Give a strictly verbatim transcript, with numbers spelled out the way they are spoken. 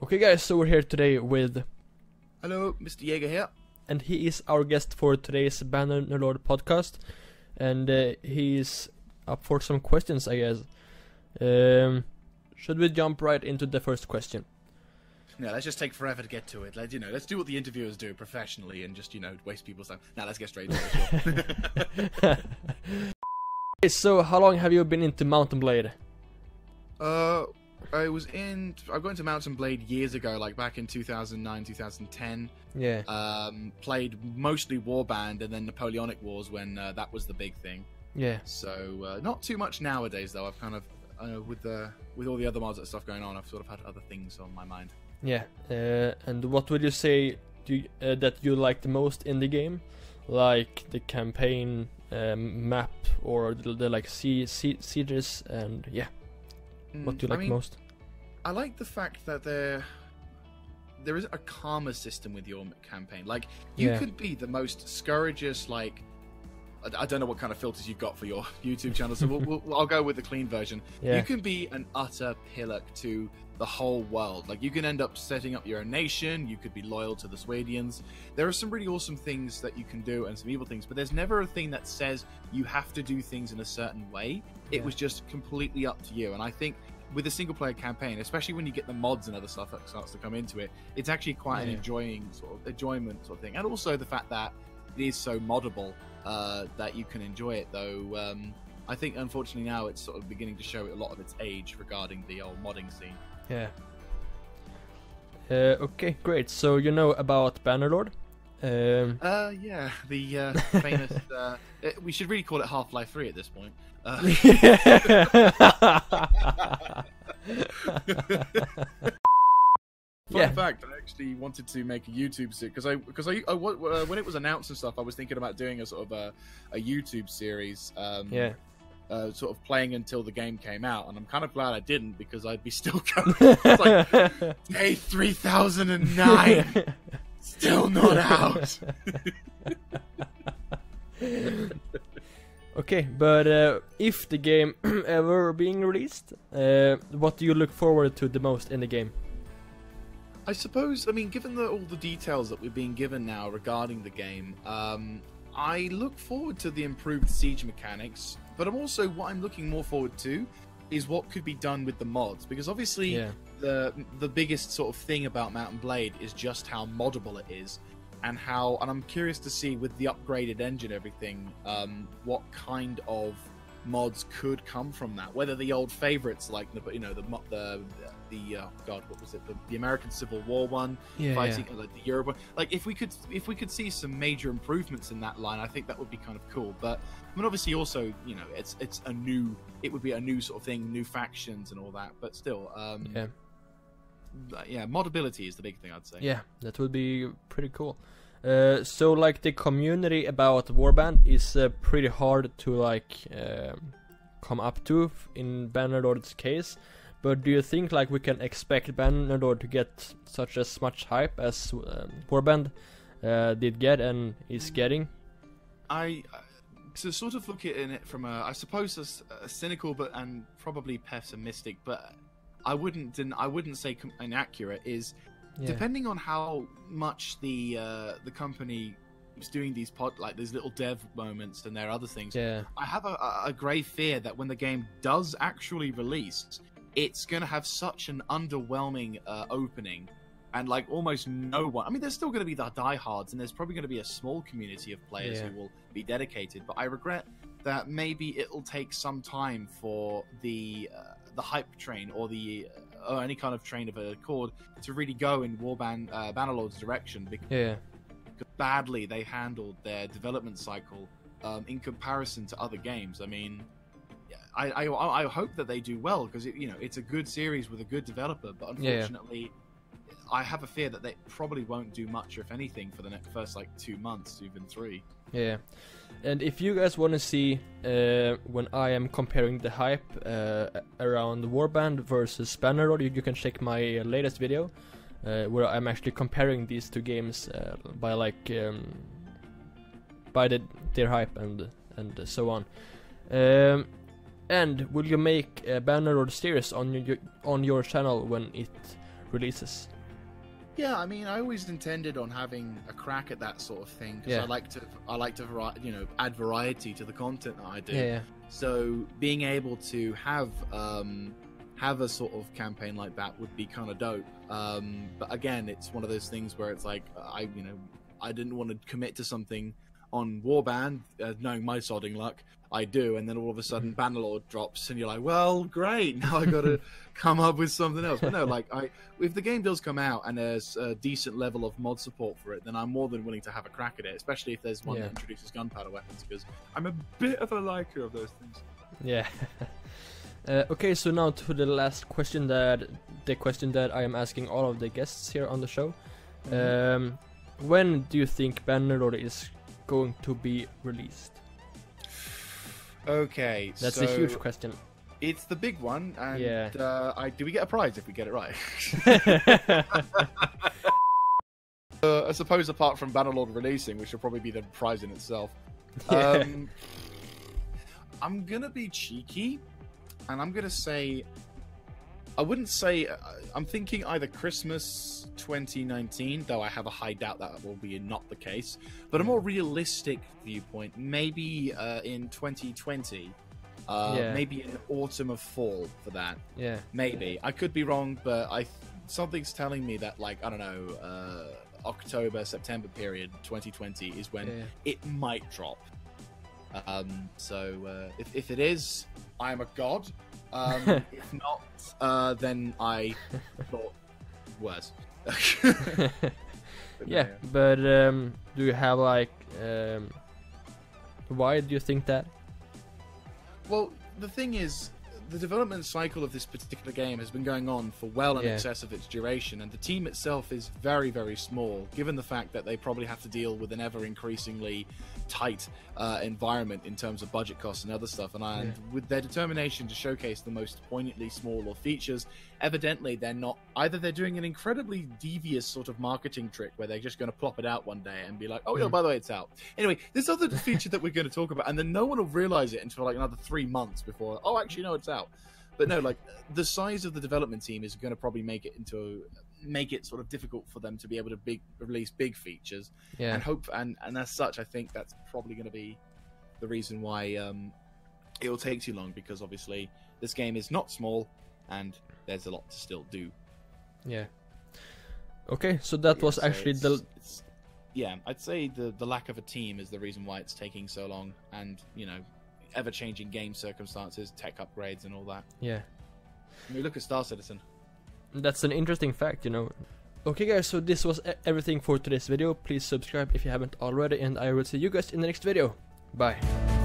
Okay guys, so we're here today with... Hello, Mister Jaeger here. And he is our guest for today's Bannerlord podcast. And uh, he is up for some questions, I guess. Um, should we jump right into the first question? No, let's just take forever to get to it. Let, you know, let's do what the interviewers do professionally and just, you know, waste people's time. Now let's get straight to it. Okay, so how long have you been into Mount and Blade? Uh... I was in. I got into Mount and Blade years ago, like back in two thousand nine, two thousand ten. Yeah. Um, played mostly Warband and then Napoleonic Wars when uh, that was the big thing. Yeah. So uh, not too much nowadays though. I've kind of uh, with the with all the other mods and stuff going on, I've sort of had other things on my mind. Yeah. Uh, and what would you say do you, uh, that you like the most in the game, like the campaign um, map or the, the like sea sieges and yeah. What do you like I mean, most? I like the fact that there, there is a karma system with your campaign. Like, you yeah. could be the most scourgeous, like... I, I don't know what kind of filters you've got for your YouTube channel, so we'll, we'll, I'll go with the clean version. Yeah. You can be an utter pillock to the whole world. Like, you can end up setting up your own nation, you could be loyal to the Swedians. There are some really awesome things that you can do and some evil things, but there's never a thing that says you have to do things in a certain way. It yeah. was just completely up to you, and I think with a single player campaign, especially when you get the mods and other stuff that starts to come into it, it's actually quite yeah. an enjoying sort of enjoyment sort of thing, and also the fact that it is so moddable uh, that you can enjoy it. Though um, I think unfortunately now it's sort of beginning to show a lot of its age regarding the old modding scene. Yeah. Uh, okay, great. So you know about Bannerlord? Um, uh, yeah, the uh, famous. Uh, it, we should really call it Half-Life three at this point. Uh. Fun yeah. fact: I actually wanted to make a YouTube series because I because I, I uh, when it was announced and stuff, I was thinking about doing a sort of a, a YouTube series. Um, yeah. Uh, sort of playing until the game came out, and I'm kind of glad I didn't because I'd be still going. It's like day three thousand nine, still not out. Okay, but uh, if the game ever being released, uh, what do you look forward to the most in the game? I suppose, I mean, given the, all the details that we're being given now regarding the game, um, I look forward to the improved siege mechanics. But I'm also, what I'm looking more forward to is what could be done with the mods. Because obviously yeah. the the biggest sort of thing about Mount and Blade is just how moddable it is. And how, and I'm curious to see with the upgraded engine and everything, um, what kind of mods could come from that. Whether the old favourites like, the, you know, the, the, the uh, God, what was it? The, the American Civil War one, yeah, fighting, yeah. like the Europe one. Like if we, could, if we could see some major improvements in that line, I think that would be kind of cool. But... I mean, obviously, also, you know, it's it's a new, it would be a new sort of thing, new factions and all that. But still, um, yeah, yeah, moddability is the big thing, I'd say. Yeah, that would be pretty cool. Uh, so, like, the community about Warband is uh, pretty hard to like uh, come up to in Bannerlord's case. But do you think like we can expect Bannerlord to get such as much hype as uh, Warband uh, did get and is getting? I. I To sort of look at it from a, I suppose, a, a cynical but and probably pessimistic, but I wouldn't, I wouldn't say inaccurate. Is yeah. depending on how much the uh, the company is doing these pod like these little dev moments and their other things. Yeah. I have a, a grave fear that when the game does actually release, it's going to have such an underwhelming uh, opening. And like almost no one, I mean, there's still going to be the diehards, and there's probably going to be a small community of players yeah. who will be dedicated. But I regret that maybe it'll take some time for the uh, the hype train or the uh, or any kind of train of a chord to really go in Warband uh, Bannerlord's direction. Because yeah. badly they handled their development cycle um, in comparison to other games. I mean. I, I, I hope that they do well because you know it's a good series with a good developer, but unfortunately yeah. I have a fear that they probably won't do much if anything for the next first like two months, even three. Yeah, and if you guys want to see uh, when I am comparing the hype uh, around Warband versus Bannerlord, you, you can check my latest video uh, where I'm actually comparing these two games uh, by like um, by the, their hype and and so on. Um, And will you make a Bannerlord series on your on your channel when it releases. Yeah, I mean, I always intended on having a crack at that sort of thing because yeah. I like to, I like to, vari- you know, add variety to the content that I do. Yeah, yeah. So being able to have um, have a sort of campaign like that would be kind of dope. Um, but again, it's one of those things where it's like I, you know, I didn't want to commit to something on Warband, uh, knowing my sodding luck. I do, and then all of a sudden Bannerlord drops and you're like, well, great, now I gotta come up with something else. But no, like, I, if the game does come out and there's a decent level of mod support for it, then I'm more than willing to have a crack at it, especially if there's one yeah. that introduces gunpowder weapons, because I'm a bit of a liker of those things. Yeah. uh, okay, so now to the last question, that the question that I am asking all of the guests here on the show. Mm-hmm. Um, when do you think Bannerlord is going to be released? Okay, that's so a huge question. It's the big one, and yeah. uh, I, do we get a prize if we get it right? uh, I suppose apart from Bannerlord releasing, which will probably be the prize in itself. Yeah. Um, I'm gonna be cheeky, and I'm gonna say, I wouldn't say, I'm thinking either Christmas twenty nineteen, though I have a high doubt that will be not the case, but a more realistic viewpoint, maybe uh, in twenty twenty, uh, yeah. maybe in autumn or fall for that. Yeah, maybe. I could be wrong, but I something's telling me that, like, I don't know, uh, October, September period twenty twenty is when yeah. it might drop. Um, so uh, if, if it is, I'm a god. Um, if not, uh, then I thought worse. yeah, yeah, but um, do you have like, um, why do you think that? Well, the thing is, the development cycle of this particular game has been going on for well in yeah. excess of its duration, and the team itself is very, very small, given the fact that they probably have to deal with an ever-increasingly tight uh, environment in terms of budget costs and other stuff. And, I, yeah. and with their determination to showcase the most poignantly smaller features, evidently they're not... Either they're doing an incredibly devious sort of marketing trick where they're just going to plop it out one day and be like, oh, mm. yeah, by the way, it's out. Anyway, this other feature that we're going to talk about, and then no one will realize it until like another three months before, oh, actually, no, it's out. Out. But no, like the size of the development team is going to probably make it into make it sort of difficult for them to be able to big release big features. Yeah. And hope and and as such, I think that's probably going to be the reason why um, it will take too long, because obviously this game is not small and there's a lot to still do. Yeah. Okay, so that yeah, was so actually it's, the. It's, yeah, I'd say the the lack of a team is the reason why it's taking so long, and you know. Ever-changing game circumstances, tech upgrades, and all that. Yeah. I mean, look at Star Citizen. That's an interesting fact, you know. Okay, guys, so this was everything for today's video. Please subscribe if you haven't already, and I will see you guys in the next video. Bye.